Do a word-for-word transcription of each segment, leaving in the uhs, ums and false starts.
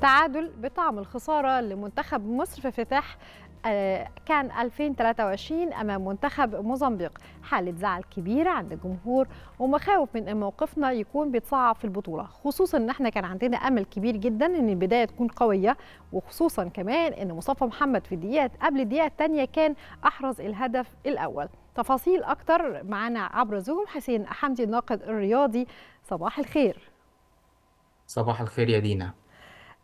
تعادل بطعم الخسارة لمنتخب مصر في افتتاح كان ألفين وثلاثة وعشرين أمام منتخب موزمبيق، حالة زعل كبيرة عند الجمهور ومخاوف من أن موقفنا يكون بيتصعب في البطولة، خصوصا أن احنا كان عندنا أمل كبير جدا أن البداية تكون قوية، وخصوصا كمان أن مصطفى محمد في الدقيقة قبل الدقيقة الثانية كان أحرز الهدف الأول. تفاصيل أكتر معنا عبر زوم حسين حمدي الناقد الرياضي. صباح الخير. صباح الخير يا دينا.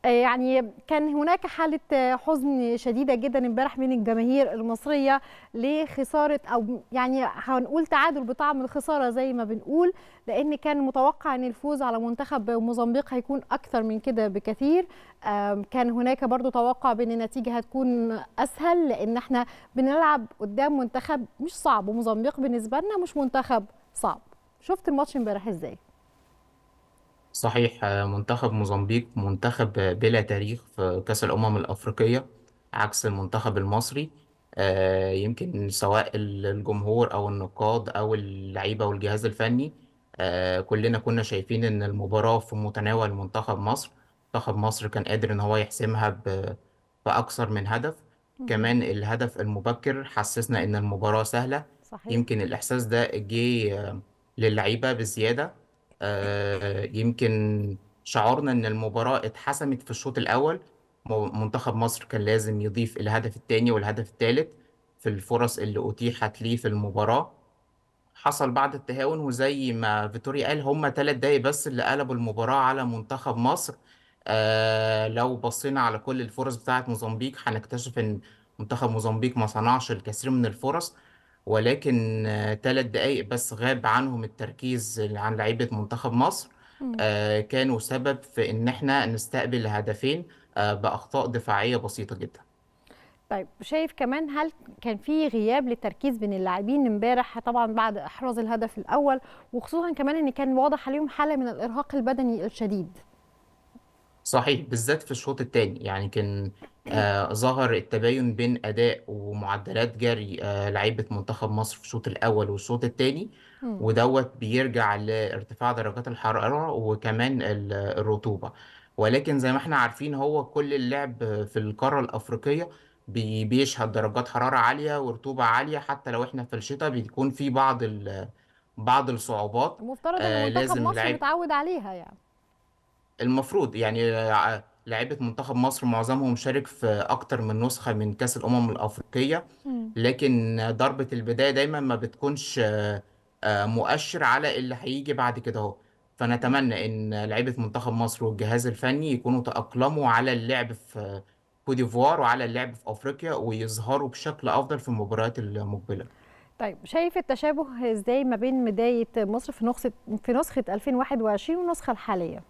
يعني كان هناك حالة حزن شديدة جدا امبارح من الجماهير المصرية لخسارة، أو يعني هنقول تعادل بطعم الخسارة زي ما بنقول، لأن كان متوقع أن الفوز على منتخب موزمبيق هيكون أكثر من كده بكثير. كان هناك برضو توقع بأن النتيجة هتكون أسهل، لأن احنا بنلعب قدام منتخب مش صعب، وموزمبيق بالنسبة لنا مش منتخب صعب. شفت الماتش امبارح إزاي؟ صحيح، منتخب موزمبيق منتخب بلا تاريخ في كأس الأمم الأفريقية عكس المنتخب المصري. يمكن سواء الجمهور أو النقاد أو اللعيبة والجهاز الفني كلنا كنا شايفين إن المباراة في متناول منتخب مصر. منتخب مصر كان قادر إن هو يحسمها بأكثر من هدف. كمان الهدف المبكر حسسنا إن المباراة سهلة. صحيح. يمكن الإحساس ده جه للعيبة بزيادة. آه يمكن شعرنا ان المباراة اتحسمت في الشوط الاول. منتخب مصر كان لازم يضيف الهدف الثاني والهدف الثالث في الفرص اللي اتيحت ليه في المباراة. حصل بعد التهاون، وزي ما فيتوريا قال هم ثلاث دقايق بس اللي قلبوا المباراة على منتخب مصر. آه لو بصينا على كل الفرص بتاعت موزمبيق هنكتشف ان منتخب موزمبيق ما صنعش الكثير من الفرص، ولكن ثلاث دقايق بس غاب عنهم التركيز عن لعيبة منتخب مصر. آه كانوا سبب في ان احنا نستقبل هدفين آه باخطاء دفاعية بسيطة جدا. طيب شايف كمان هل كان في غياب للتركيز بين اللاعبين امبارح طبعا بعد احراز الهدف الاول، وخصوصا كمان ان كان واضح عليهم حالة من الارهاق البدني الشديد؟ صحيح، بالذات في الشوط الثاني يعني كان آه ظهر التباين بين أداء ومعدلات جري آه لعيبة منتخب مصر في الشوط الأول والشوط الثاني، ودوت بيرجع لارتفاع درجات الحرارة وكمان الرطوبة. ولكن زي ما احنا عارفين هو كل اللعب في القارة الأفريقية بيشهد درجات حرارة عالية ورطوبة عالية، حتى لو احنا في الشتاء بيكون في بعض بعض الصعوبات. المفترض آه إن منتخب مصر متعود عليها يعني. المفروض يعني لعيبه منتخب مصر معظمهم شارك في اكتر من نسخه من كاس الامم الافريقيه، لكن ضربه البدايه دايما ما بتكونش مؤشر على اللي هيجي بعد كده اهو. فنتمنى ان لعيبه منتخب مصر والجهاز الفني يكونوا تاقلموا على اللعب في كوديفوار وعلى اللعب في افريقيا، ويظهروا بشكل افضل في المباريات المقبله. طيب شايف التشابه ازاي ما بين بدايه مصر في نسخه في نسخه ألفين وواحد وعشرين والنسخه الحاليه؟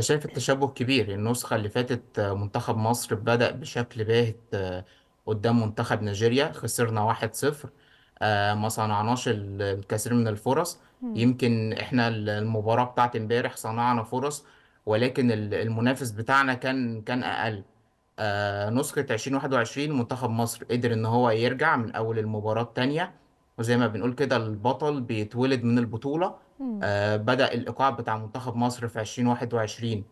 شايف التشابه كبير. النسخة اللي فاتت منتخب مصر بدأ بشكل باهت قدام منتخب نيجيريا، خسرنا واحد صفر، ما صنعناش الكثير من الفرص. يمكن احنا المباراة بتاعت امبارح صنعنا فرص، ولكن المنافس بتاعنا كان كان اقل. نسخة ألفين وواحد وعشرين منتخب مصر قدر ان هو يرجع من اول المباراة الثانية، وزي ما بنقول كده البطل بيتولد من البطولة. آه بدأ الإيقاع بتاع منتخب مصر في ألفين وواحد وعشرين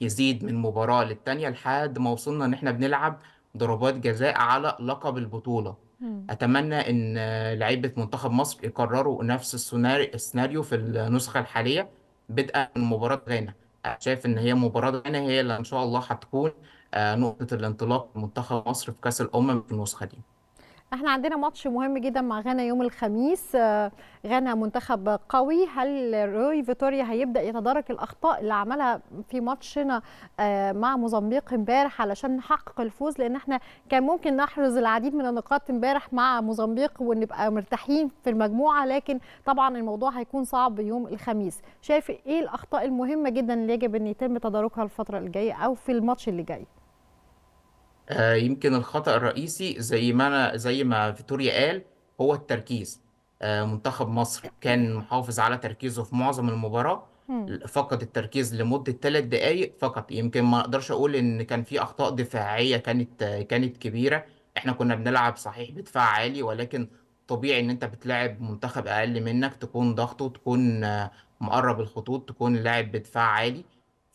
يزيد من مباراة للتانية لحد ما وصلنا إن إحنا بنلعب ضربات جزاء على لقب البطولة. مم. أتمنى إن لعيبة منتخب مصر يكرروا نفس السيناريو في النسخة الحالية بدءا من مباراة غانا. شايف إن هي مباراة غانا هي اللي إن شاء الله هتكون آه نقطة الانطلاق لمنتخب مصر في كأس الأمم في النسخة دي. احنا عندنا ماتش مهم جدا مع غانا يوم الخميس. غانا منتخب قوي، هل روي فيتوريا هيبدا يتدارك الاخطاء اللي عملها في ماتشنا مع موزمبيق امبارح علشان نحقق الفوز؟ لان احنا كان ممكن نحرز العديد من النقاط امبارح مع موزمبيق ونبقى مرتاحين في المجموعه، لكن طبعا الموضوع هيكون صعب يوم الخميس. شايف ايه الاخطاء المهمه جدا اللي يجب ان يتم تداركها الفتره الجايه او في الماتش اللي جاي؟ يمكن الخطأ الرئيسي زي ما أنا زي ما فيتوريا قال هو التركيز. منتخب مصر كان محافظ على تركيزه في معظم المباراة، فقد التركيز لمدة ثلاث دقائق فقط. يمكن ما اقدرش اقول ان كان في اخطاء دفاعية كانت كانت كبيرة. احنا كنا بنلعب صحيح بدفاع عالي، ولكن طبيعي ان انت بتلاعب منتخب اقل منك، تكون ضغطه، تكون مقرب الخطوط، تكون لاعب بدفاع عالي.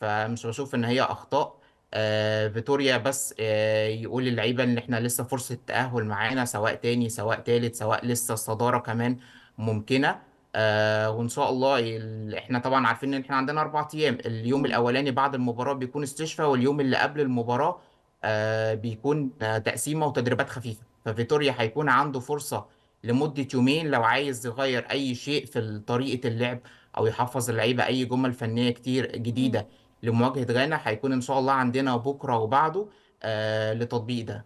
فمش بشوف ان هي اخطاء. آه، فيتوريا بس آه، يقول للعيبه ان احنا لسه فرصه تاهل معانا، سواء تاني سواء تالت سواء لسه الصداره كمان ممكنه. آه، وان شاء الله ال- احنا طبعا عارفين ان احنا عندنا اربع ايام، اليوم الاولاني بعد المباراه بيكون استشفاء، واليوم اللي قبل المباراه آه، بيكون آه، تقسيمه وتدريبات خفيفه. ففيتوريا هيكون عنده فرصه لمده يومين لو عايز يغير اي شيء في ال- طريقه اللعب، او يحفظ اللعيبه اي جمل فنيه كتير مم. جديده لمواجهة غانا. هيكون إن شاء الله عندنا بكرة وبعده آه لتطبيق ده.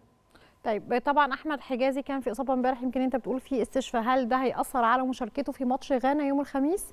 طيب طبعا احمد حجازي كان في اصابه امبارح، يمكن انت بتقول في استشفاء، هل ده هيأثر على مشاركته في ماتش غانا يوم الخميس؟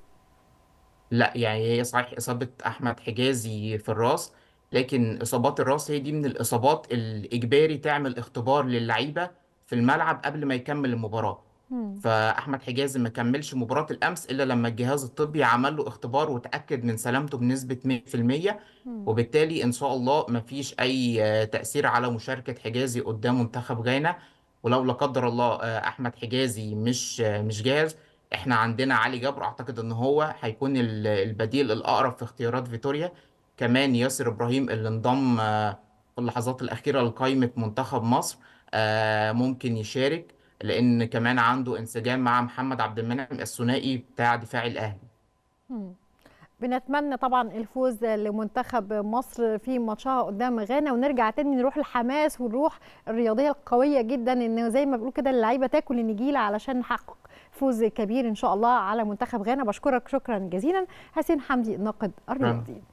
لا يعني هي صحيح إصابة أحمد حجازي في الراس، لكن إصابات الراس هي دي من الإصابات الإجباري تعمل اختبار للعيبة في الملعب قبل ما يكمل المباراة. مم. فأحمد حجازي ما كملش مباراة الأمس إلا لما الجهاز الطبي عمل له اختبار وتأكد من سلامته بنسبة مية في المية، مم. وبالتالي إن شاء الله ما فيش أي آه، تأثير على مشاركة حجازي قدام منتخب غانا. ولو لا قدر الله آه، أحمد حجازي مش آه، مش جاهز، إحنا عندنا علي جبرو، أعتقد إن هو هيكون ال- البديل الأقرب في اختيارات فيتوريا. كمان ياسر إبراهيم اللي انضم آه، في اللحظات الأخيرة لقائمة منتخب مصر آه، ممكن يشارك، لان كمان عنده انسجام مع محمد عبد المنعم الثنائي بتاع دفاع الاهلي. مم. بنتمنى طبعا الفوز لمنتخب مصر في ماتشها قدام غانا، ونرجع تاني نروح الحماس والروح الرياضيه القويه جدا، ان زي ما بيقولوا كده اللعيبه تاكل النجيله علشان نحقق فوز كبير ان شاء الله على منتخب غانا. بشكرك شكرا جزيلا حسين حمدي الناقد الرياضي.